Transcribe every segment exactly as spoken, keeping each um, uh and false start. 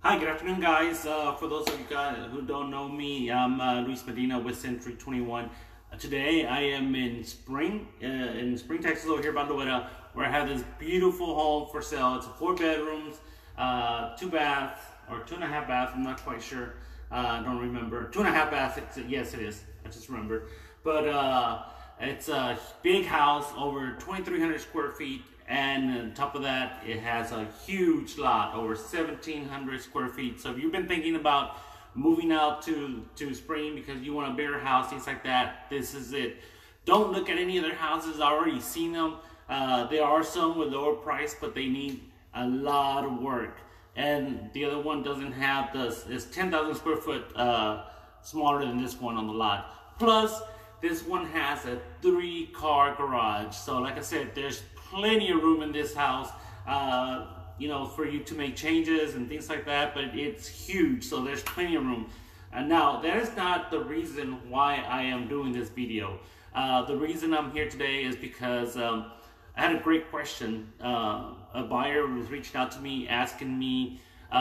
Hi, good afternoon, guys. Uh, for those of you guys who don't know me, I'm uh, Luis Medina with Century twenty-one. Uh, today, I am in Spring, uh, in Spring, Texas, over here by Bandera, where I have this beautiful home for sale. It's four bedrooms, uh, two baths, or two and a half baths. I'm not quite sure. I uh, don't remember. Two and a half baths. It's, yes, it is. I just remembered. But uh, it's a big house, over twenty-three hundred square feet. And on top of that, it has a huge lot, over seventeen hundred square feet. So if you've been thinking about moving out to, to Spring because you want a bigger house, things like that, this is it. Don't look at any other houses. I've already seen them. Uh, there are some with lower price, but they need a lot of work. And the other one doesn't have this. It's ten thousand square foot uh, smaller than this one on the lot. Plus, this one has a three-car garage. So like I said, there's plenty of room in this house, uh, you know, for you to make changes and things like that, but it's huge, so there's plenty of room. And now, that is not the reason why I am doing this video. Uh, the reason I'm here today is because um, I had a great question. Uh, a buyer was reaching out to me, asking me uh,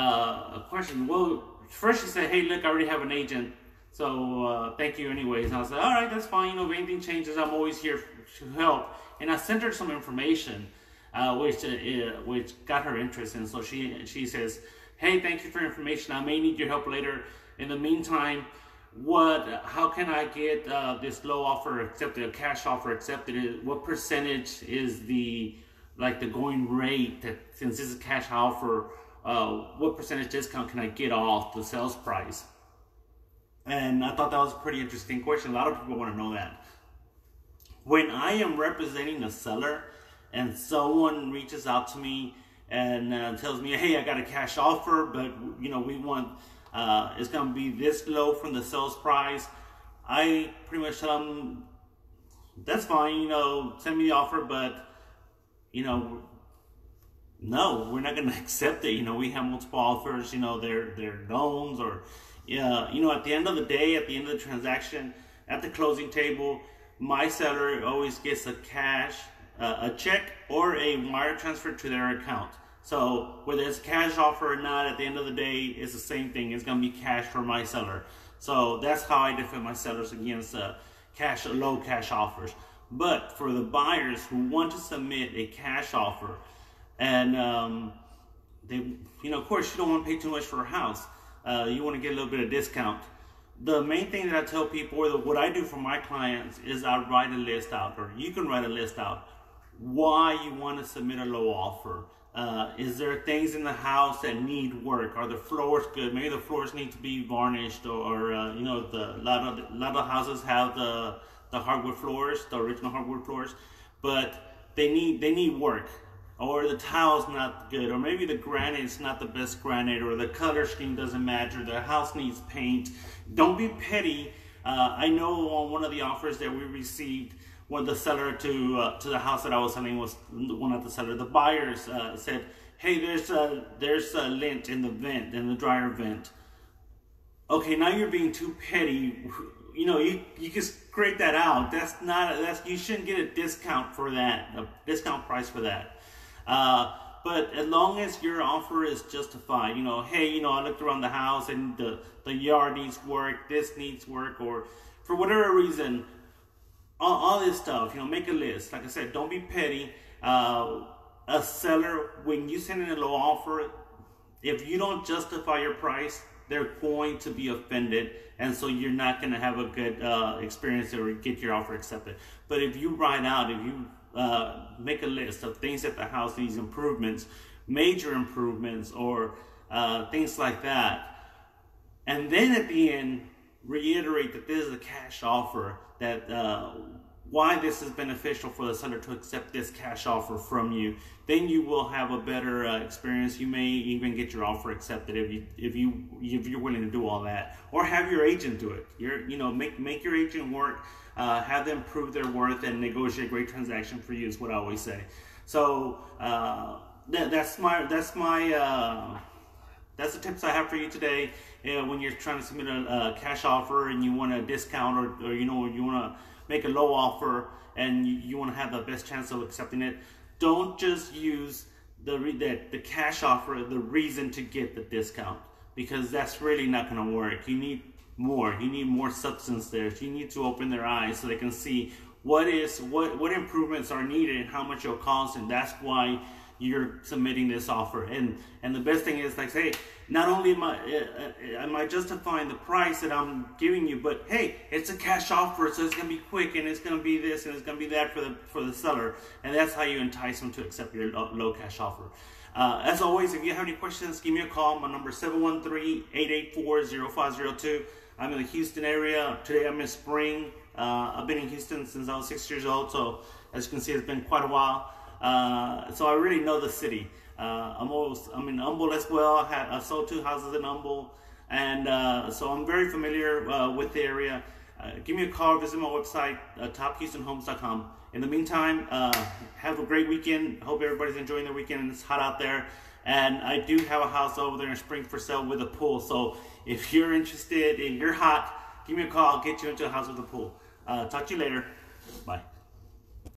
a question. Well, first she said, hey, look, I already have an agent, so uh, thank you anyways. And I said, all right, that's fine. You know, if anything changes, I'm always here to help. And I sent her some information, uh, which uh, which got her interest. And so she she says, "Hey, thank you for your information. I may need your help later. In the meantime, what? How can I get uh, this low offer accepted, a cash offer accepted? What percentage is the like the going rate? That, since this is a cash offer, uh, what percentage discount can I get off the sales price?" And I thought that was a pretty interesting question. A lot of people want to know that. When I am representing a seller and someone reaches out to me and uh, tells me, hey, I got a cash offer, but you know, we want, uh, it's gonna be this low from the sales price, I pretty much tell them, that's fine, you know, send me the offer, but you know, no, we're not gonna accept it. You know, we have multiple offers, you know, they're, they're loans or, yeah, you know, at the end of the day, at the end of the transaction, at the closing table, my seller always gets a cash, uh, a check, or a wire transfer to their account. So whether it's cash offer or not, at the end of the day, it's the same thing. It's going to be cash for my seller. So that's how I defend my sellers against uh, cash, low cash offers. But for the buyers who want to submit a cash offer, and um, they, you know, of course, you don't want to pay too much for a house. Uh, you want to get a little bit of discount. The main thing that I tell people, or the, what I do for my clients, is I write a list out, or you can write a list out, why you want to submit a low offer. Uh, is there things in the house that need work? Are the floors good? Maybe the floors need to be varnished, or, or uh, you know, the lot of a lot of houses have the the hardwood floors, the original hardwood floors, but they need they need work. Or the tile's not good, or maybe the granite's not the best granite, or the color scheme doesn't match, or the house needs paint. Don't be petty. Uh, I know on one of the offers that we received, when the seller to uh, to the house that I was selling was one of the seller, the buyers uh, said, "Hey, there's a there's a lint in the vent, in the dryer vent." Okay, now you're being too petty. You know, you you can scrape that out. That's not that's you shouldn't get a discount for that, a discount price for that. Uh, but as long as your offer is justified, you know, hey, you know, I looked around the house and the, the yard needs work, this needs work, or for whatever reason, all, all this stuff, you know, make a list. Like I said, don't be petty. Uh, a seller, when you send in a low offer, if you don't justify your price, they're going to be offended. And so you're not going to have a good uh, experience or get your offer accepted. But if you write out, if you Uh, make a list of things that the house needs improvements, major improvements, or uh, things like that. And then at the end, reiterate that this is a cash offer, that uh, why this is beneficial for the seller to accept this cash offer from you. Then you will have a better uh, experience. You may even get your offer accepted if you if you if you're willing to do all that, or have your agent do it. You're you know make make your agent work. Uh, have them prove their worth and negotiate a great transaction for you, is what I always say. So uh, that, that's my that's my uh, that's the tips I have for you today. Uh, when you're trying to submit a, a cash offer and you want a discount, or, or you know you want to make a low offer and you, you want to have the best chance of accepting it, don't just use the re that the cash offer the reason to get the discount, because that's really not going to work. You need more. You need more substance there. You need to open their eyes so they can see what is what what improvements are needed and how much it'll cost, and that's why you're submitting this offer. And and the best thing is, like, hey, not only am I uh, am I justifying the price that I'm giving you, but hey, it's a cash offer, so it's gonna be quick, and it's gonna be this, and it's gonna be that for the for the seller, and that's how you entice them to accept your low, low cash offer. Uh, as always, if you have any questions, give me a call. My number is seven one three, eight eight four, zero five zero two. I'm in the Houston area. Today I'm in Spring. Uh, I've been in Houston since I was six years old, so as you can see, it's been quite a while. Uh, so I really know the city. Uh, I'm almost, I'm in Humble as well. I had, I sold two houses in Humble, and uh, so I'm very familiar uh, with the area. Uh, give me a call, visit my website, uh, Top Houston Homes dot com. In the meantime, uh, have a great weekend. Hope everybody's enjoying their weekend, and it's hot out there. And I do have a house over there in Spring for sale with a pool. So if you're interested, if you're hot, give me a call. I'll get you into a house with a pool. Uh, talk to you later. Bye.